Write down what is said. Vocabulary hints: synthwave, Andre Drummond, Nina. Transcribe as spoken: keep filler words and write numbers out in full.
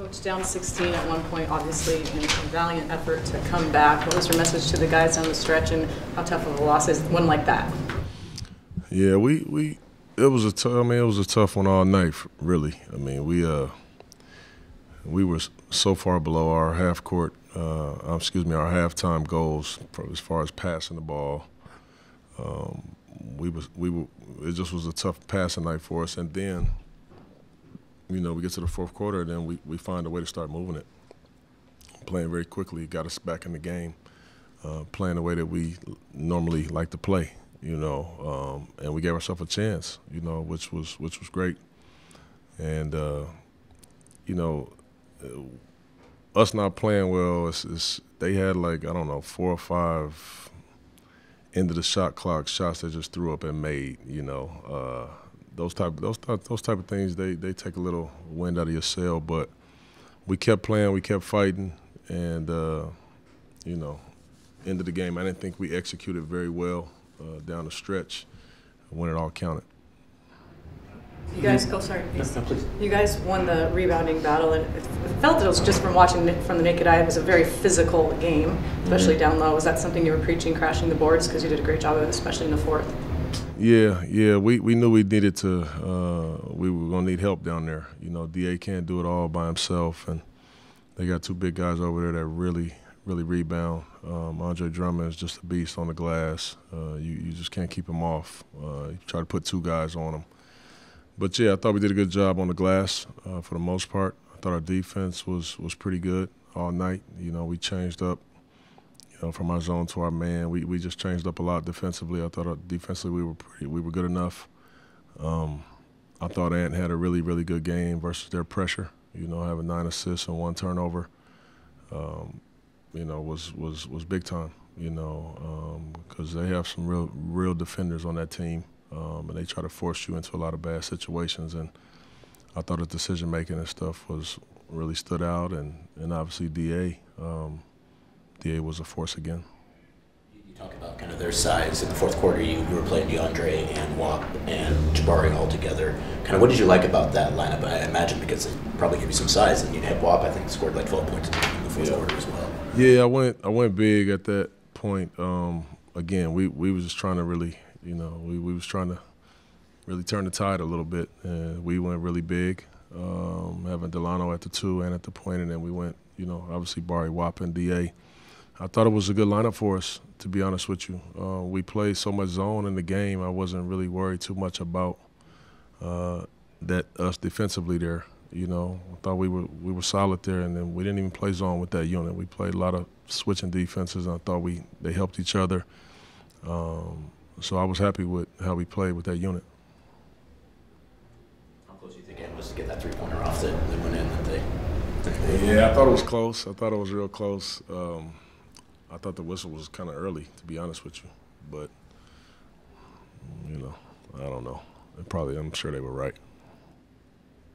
Coach, down sixteen at one point, obviously, in a valiant effort to come back. What was your message to the guys down the stretch, and how tough of a loss is one like that? Yeah, we we it was a tough. I mean, it was a tough one all night, really. I mean, we uh we were so far below our half court, uh, excuse me, our halftime goals as far as passing the ball. Um, we was we were. It just was a tough passing night for us, and then, you know, we get to the fourth quarter, and then we, we find a way to start moving it. Playing very quickly got us back in the game, uh, playing the way that we normally like to play, you know, um, and we gave ourselves a chance, you know, which was which was great. And, uh, you know, us not playing well, it's, it's, they had like, I don't know, four or five end of the shot clock shots they just threw up and made, you know. Uh, Those type, those type, those type of things, they they take a little wind out of your sail. But we kept playing, we kept fighting, and uh, you know, end of the game, I didn't think we executed very well uh, down the stretch when it all counted. You guys, go oh, sorry. No, no, please. You guys won the rebounding battle, and it felt that it was just from watching it from the naked eye. It was a very physical game, especially mm-hmm. down low. Was that something you were preaching, crashing the boards? Because you did a great job of it, especially in the fourth. Yeah, yeah, we, we knew we needed to, uh, we were going to need help down there. You know, D A can't do it all by himself, and they got two big guys over there that really, really rebound. Um, Andre Drummond is just a beast on the glass. Uh, you, you just can't keep him off. Uh, you try to put two guys on him. But, yeah, I thought we did a good job on the glass uh, for the most part. I thought our defense was, was pretty good all night. You know, we changed up. You know, from our zone to our man, we we just changed up a lot defensively. I thought our, defensively we were pretty, we were good enough. Um, I thought Ant had a really really good game versus their pressure. You know, having nine assists and one turnover, um, you know, was was was big time. You know, because um, they have some real real defenders on that team, um, and they try to force you into a lot of bad situations. And I thought his decision making and stuff was really stood out, and and obviously D A. Um, D A was a force again. You talk about kind of their size. In the fourth quarter, you, you were playing DeAndre and Wap and Jabari all together. Kind of what did you like about that lineup? I imagine because it probably gave you some size, and you'd have Wap, I think, scored like twelve points in the fourth yeah. quarter as well. Yeah, I went I went big at that point. Um, again, we, we was just trying to really, you know, we, we was trying to really turn the tide a little bit. And we went really big, um, having Delano at the two and at the point, and then we went, you know, obviously Barry, Wap, and D A. I thought it was a good lineup for us, to be honest with you. Uh, we played so much zone in the game, I wasn't really worried too much about uh, that us defensively there. You know, I thought we were we were solid there, and then we didn't even play zone with that unit. We played a lot of switching defenses, and I thought we they helped each other. Um, so I was happy with how we played with that unit. How close do you think it was to get that three-pointer off that they went in that day? Yeah, I thought it was close. I thought it was real close. Um, I thought the whistle was kind of early, to be honest with you. But, you know, I don't know. They probably, I'm sure they were right.